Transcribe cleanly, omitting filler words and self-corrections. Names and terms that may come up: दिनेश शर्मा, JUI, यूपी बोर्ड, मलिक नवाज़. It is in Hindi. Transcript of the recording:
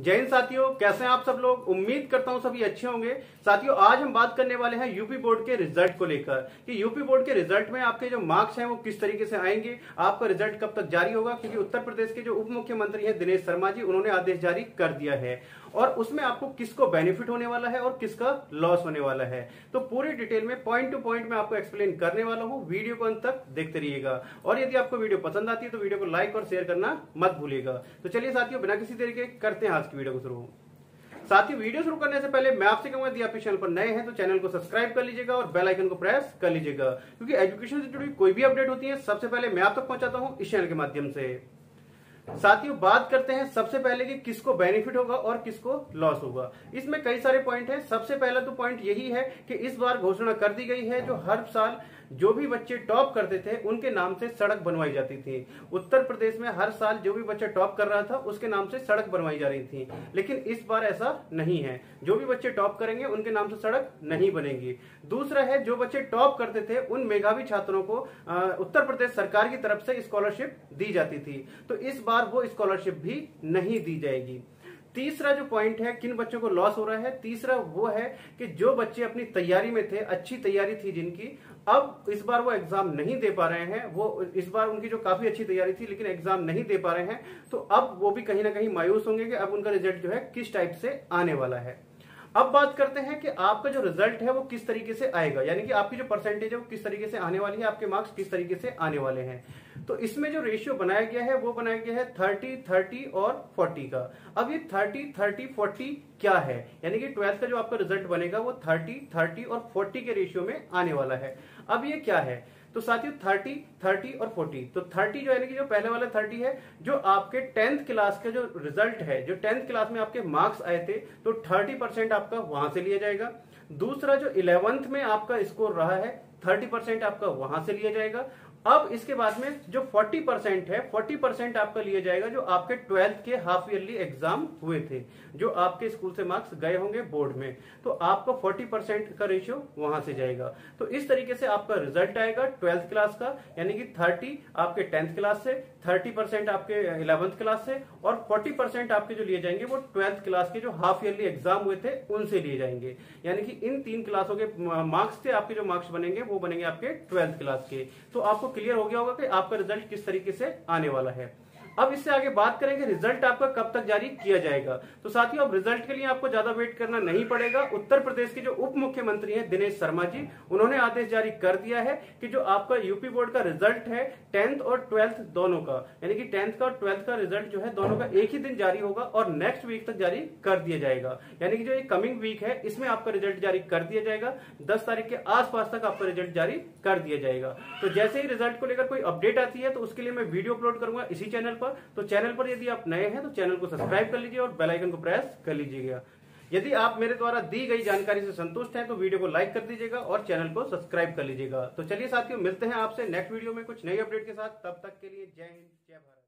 जय हिंद साथियों, कैसे हैं आप सब लोग। उम्मीद करता हूं सभी अच्छे होंगे। साथियों, आज हम बात करने वाले हैं यूपी बोर्ड के रिजल्ट को लेकर कि यूपी बोर्ड के रिजल्ट में आपके जो मार्क्स हैं वो किस तरीके से आएंगे, आपका रिजल्ट कब तक जारी होगा, क्योंकि उत्तर प्रदेश के जो उप मुख्यमंत्री हैं दिनेश शर्मा जी, उन्होंने आदेश जारी कर दिया है और उसमें आपको किसको बेनिफिट होने वाला है और किसका लॉस होने वाला है, तो पूरी डिटेल में पॉइंट टू पॉइंट में आपको एक्सप्लेन करने वाला हूँ। वीडियो को अंत तक देखते रहिएगा और यदि आपको वीडियो पसंद आती है तो वीडियो को लाइक और शेयर करना मत भूलिएगा। तो चलिए साथियों, बिना किसी देरी के करते हैं वीडियो को शुरू। साथियों, वीडियो शुरू करने से पहले मैं आपसे कहूंगा, यदि आप इस चैनल पर नए हैं तो चैनल को सब्सक्राइब कर लीजिएगा और बेल आइकन को प्रेस कर लीजिएगा, क्योंकि एजुकेशन से जुड़ी कोई भी अपडेट होती है सबसे पहले मैं आप तक पहुंचाता हूं इस चैनल के माध्यम से। साथियों, बात करते हैं सबसे पहले कि किसको बेनिफिट होगा और किसको लॉस होगा। इसमें कई सारे पॉइंट हैं। सबसे पहला तो पॉइंट यही है कि इस बार घोषणा कर दी गई है जो हर साल जो भी बच्चे टॉप करते थे उनके नाम से सड़क बनवाई जाती थी। उत्तर प्रदेश में हर साल जो भी बच्चा टॉप कर रहा था उसके नाम से सड़क बनवाई जा रही थी, लेकिन इस बार ऐसा नहीं है। जो भी बच्चे टॉप करेंगे उनके नाम से सड़क नहीं बनेगी। दूसरा है, जो बच्चे टॉप करते थे उन मेधावी छात्रों को उत्तर प्रदेश सरकार की तरफ से स्कॉलरशिप दी जाती थी, तो इस बार वो स्कॉलरशिप भी नहीं दी जाएगी। तीसरा जो पॉइंट है किन बच्चों को लॉस हो रहा है, तीसरा वो है कि जो बच्चे अपनी तैयारी में थे, अच्छी तैयारी थी जिनकी, अब इस बार वो एग्जाम नहीं दे पा रहे हैं। वो इस बार उनकी जो काफी अच्छी तैयारी थी लेकिन एग्जाम नहीं दे पा रहे हैं, तो अब वो भी कहीं ना कहीं मायूस होंगे कि अब उनका रिजल्ट जो है किस टाइप से आने वाला है। अब बात करते हैं कि आपका जो रिजल्ट है वो किस तरीके से आएगा, यानी कि आपकी जो परसेंटेज है वो किस तरीके से आने वाली है, आपके मार्क्स किस तरीके से आने वाले हैं। तो इसमें जो रेशियो बनाया गया है वो बनाया गया है 30, 30 और 40 का। अब ये 30, 30, 40 क्या है, यानी कि 12th का जो आपका रिजल्ट बनेगा वो 30, 30 और 40 के रेशियो में आने वाला है। अब ये क्या है, तो साथियों 30, 30 और 40, तो 30 जो यानी कि जो पहले वाला 30 है जो आपके 10th क्लास का जो रिजल्ट है, जो 10th क्लास में आपके मार्क्स आए थे, तो 30% आपका वहां से लिया जाएगा। दूसरा जो 11th में आपका स्कोर रहा है 30% आपका वहां से लिया जाएगा। अब इसके बाद में जो 40% है, 40% आपका लिया जाएगा जो आपके 12th के हाफ ईयरली एग्जाम हुए थे, जो आपके स्कूल से मार्क्स गए होंगे बोर्ड में, तो आपका 40% का रेशियो वहां से जाएगा। तो इस तरीके से आपका रिजल्ट आएगा 12th क्लास का, यानी कि 30 आपके 10th क्लास से, 30% आपके 11th क्लास से और 40% आपके जो लिए जाएंगे वो 12th क्लास के जो हाफ ईयरली एग्जाम हुए थे उनसे लिए जाएंगे। यानी कि इन तीन क्लासों के मार्क्स से आपके जो मार्क्स बनेंगे वो बनेंगे आपके 12th क्लास के। तो आपको क्लियर हो गया होगा कि आपका रिजल्ट किस तरीके से आने वाला है। अब इससे आगे बात करेंगे रिजल्ट आपका कब तक जारी किया जाएगा। तो साथियों, अब रिजल्ट के लिए आपको ज्यादा वेट करना नहीं पड़ेगा। उत्तर प्रदेश के जो उप मुख्यमंत्री हैं दिनेश शर्मा जी, उन्होंने आदेश जारी कर दिया है कि जो आपका यूपी बोर्ड का रिजल्ट है 10th और 12th दोनों का, यानी कि 10th का और 12th का रिजल्ट जो है दोनों का एक ही दिन जारी होगा और नेक्स्ट वीक तक जारी कर दिया जाएगा। यानी कि जो कमिंग वीक है इसमें आपका रिजल्ट जारी कर दिया जाएगा। 10 तारीख के आसपास तक आपका रिजल्ट जारी कर दिया जाएगा। तो जैसे ही रिजल्ट को लेकर कोई अपडेट आती है तो उसके लिए मैं वीडियो अपलोड करूंगा इसी चैनल। तो चैनल पर यदि आप नए हैं तो चैनल को सब्सक्राइब कर लीजिए और बेल आइकन को प्रेस कर लीजिएगा। यदि आप मेरे द्वारा दी गई जानकारी से संतुष्ट हैं तो वीडियो को लाइक कर दीजिएगा और चैनल को सब्सक्राइब कर लीजिएगा। तो चलिए साथियों, मिलते हैं आपसे नेक्स्ट वीडियो में कुछ नई अपडेट के साथ। तब तक के लिए जय हिंद, जय भारत।